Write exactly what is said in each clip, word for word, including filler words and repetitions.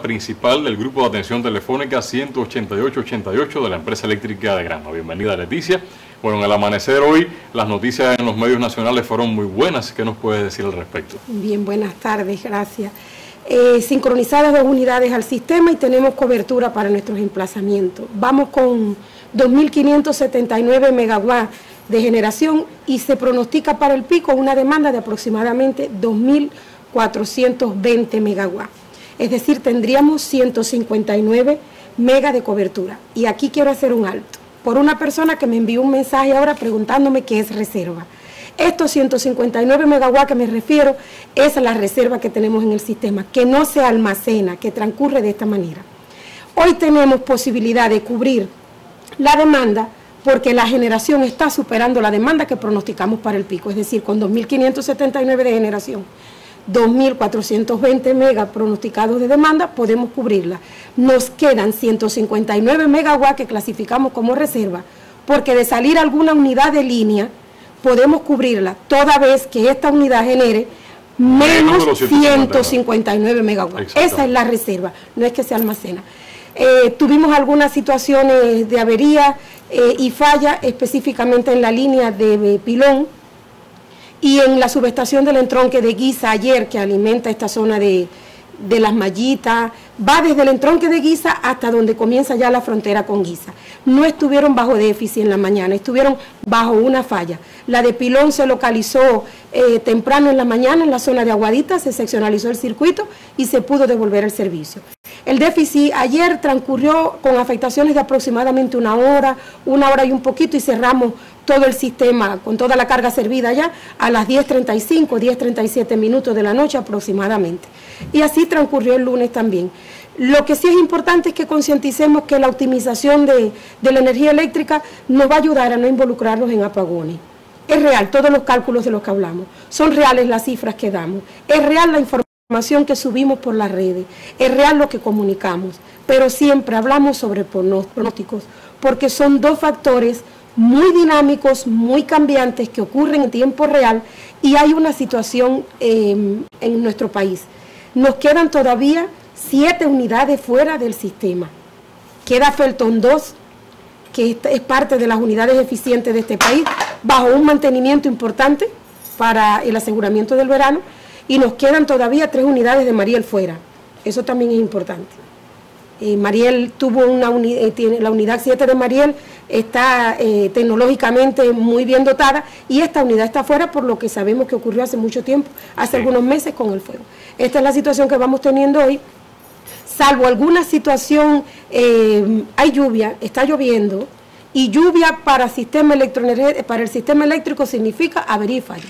Principal del Grupo de Atención Telefónica uno ocho ocho ocho ocho de la Empresa Eléctrica de Granma. Bienvenida, Leticia. Bueno, en el amanecer hoy las noticias en los medios nacionales fueron muy buenas. ¿Qué nos puedes decir al respecto? Bien, buenas tardes, gracias. Eh, sincronizadas dos unidades al sistema y tenemos cobertura para nuestros emplazamientos. Vamos con dos mil quinientos setenta y nueve megawatts de generación y se pronostica para el pico una demanda de aproximadamente dos mil cuatrocientos veinte megawatts. Es decir, tendríamos ciento cincuenta y nueve megas de cobertura. Y aquí quiero hacer un alto. Por una persona que me envió un mensaje ahora preguntándome qué es reserva. Estos ciento cincuenta y nueve megawatts que me refiero es la reserva que tenemos en el sistema, que no se almacena, que transcurre de esta manera. Hoy tenemos posibilidad de cubrir la demanda porque la generación está superando la demanda que pronosticamos para el pico. Es decir, con dos mil quinientos setenta y nueve de generación, dos mil cuatrocientos veinte megas pronosticados de demanda, podemos cubrirla. Nos quedan ciento cincuenta y nueve megawatts que clasificamos como reserva, porque de salir alguna unidad de línea, podemos cubrirla toda vez que esta unidad genere menos, menos ciento cincuenta y nueve megawatts. Esa es la reserva, no es que se almacena. Eh, tuvimos algunas situaciones de avería eh, y falla, específicamente en la línea de, de Pilón, y en la subestación del entronque de Guisa ayer, que alimenta esta zona de, de Las Mallitas, va desde el entronque de Guisa hasta donde comienza ya la frontera con Guisa. No estuvieron bajo déficit en la mañana, estuvieron bajo una falla. La de Pilón se localizó eh, temprano en la mañana en la zona de Aguadita, se seccionalizó el circuito y se pudo devolver el servicio. El déficit ayer transcurrió con afectaciones de aproximadamente una hora, una hora y un poquito, y cerramos todo el sistema con toda la carga servida ya a las diez treinta y cinco, diez treinta y siete minutos de la noche aproximadamente. Y así transcurrió el lunes también. Lo que sí es importante es que concienticemos que la optimización de, de la energía eléctrica nos va a ayudar a no involucrarnos en apagones. Es real, todos los cálculos de los que hablamos, son reales las cifras que damos, es real la información que subimos por las redes, es real lo que comunicamos, pero siempre hablamos sobre pronósticos, porque son dos factores muy dinámicos, muy cambiantes, que ocurren en tiempo real, y hay una situación eh, en nuestro país. Nos quedan todavía siete unidades fuera del sistema. Queda Felton dos, que es parte de las unidades eficientes de este país, bajo un mantenimiento importante para el aseguramiento del verano, y nos quedan todavía tres unidades de Mariel fuera. Eso también es importante. Eh, Mariel tuvo una uni eh, tiene, la unidad siete de Mariel está eh, tecnológicamente muy bien dotada, y esta unidad está fuera por lo que sabemos que ocurrió hace mucho tiempo, hace sí. algunos meses con el fuego. Esta es la situación que vamos teniendo hoy, salvo alguna situación, eh, hay lluvia, está lloviendo, y lluvia para, sistema para el sistema eléctrico significa avería y falla.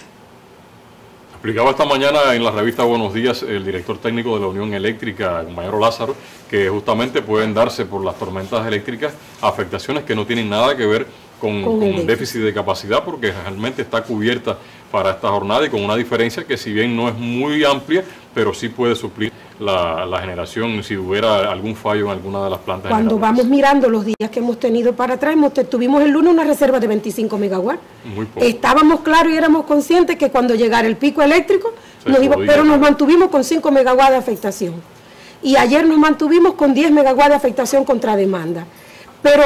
Explicaba esta mañana en la revista Buenos Días el director técnico de la Unión Eléctrica, el compañero Lázaro, que justamente pueden darse por las tormentas eléctricas afectaciones que no tienen nada que ver con, con, con el déficit de capacidad, porque realmente está cubierta para esta jornada y con una diferencia que si bien no es muy amplia, pero sí puede suplir la, la generación si hubiera algún fallo en alguna de las plantas. Cuando vamos mirando los días que hemos tenido para atrás, hemos, tuvimos el lunes una reserva de veinticinco megawatts. Muy poco. Estábamos claros y éramos conscientes que cuando llegara el pico eléctrico, nos iba, pero nos mantuvimos con cinco megawatts de afectación. Y ayer nos mantuvimos con diez megawatts de afectación contra demanda. Pero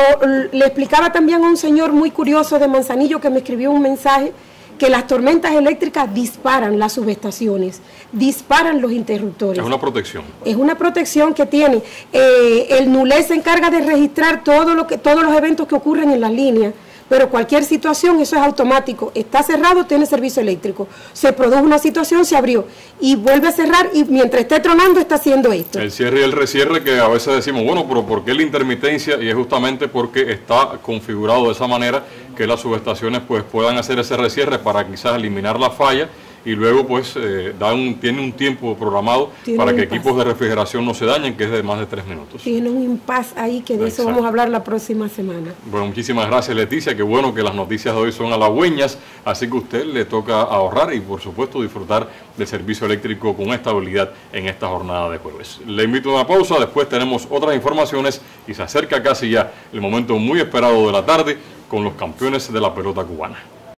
le explicaba también a un señor muy curioso de Manzanillo que me escribió un mensaje, que las tormentas eléctricas disparan las subestaciones, disparan los interruptores. Es una protección. Es una protección que tiene. Eh, el NULE se encarga de registrar todo lo que, todos los eventos que ocurren en las líneas, pero cualquier situación, eso es automático. Está cerrado, tiene servicio eléctrico. Se produjo una situación, se abrió y vuelve a cerrar, y mientras esté tronando está haciendo esto. El cierre y el recierre, que a veces decimos, bueno, pero ¿por qué la intermitencia? Y es justamente porque está configurado de esa manera que las subestaciones pues puedan hacer ese recierre para quizás eliminar la falla, y luego pues eh, da un, tiene un tiempo programado tiene para que impasse. Equipos de refrigeración no se dañen, que es de más de tres minutos. Tiene un impasse ahí, que de Exacto. eso vamos a hablar la próxima semana. Bueno, muchísimas gracias, Leticia. Qué bueno que las noticias de hoy son halagüeñas, así que a usted le toca ahorrar y por supuesto disfrutar del servicio eléctrico con estabilidad en esta jornada de jueves. Le invito a una pausa, después tenemos otras informaciones y se acerca casi ya el momento muy esperado de la tarde con los campeones de la pelota cubana.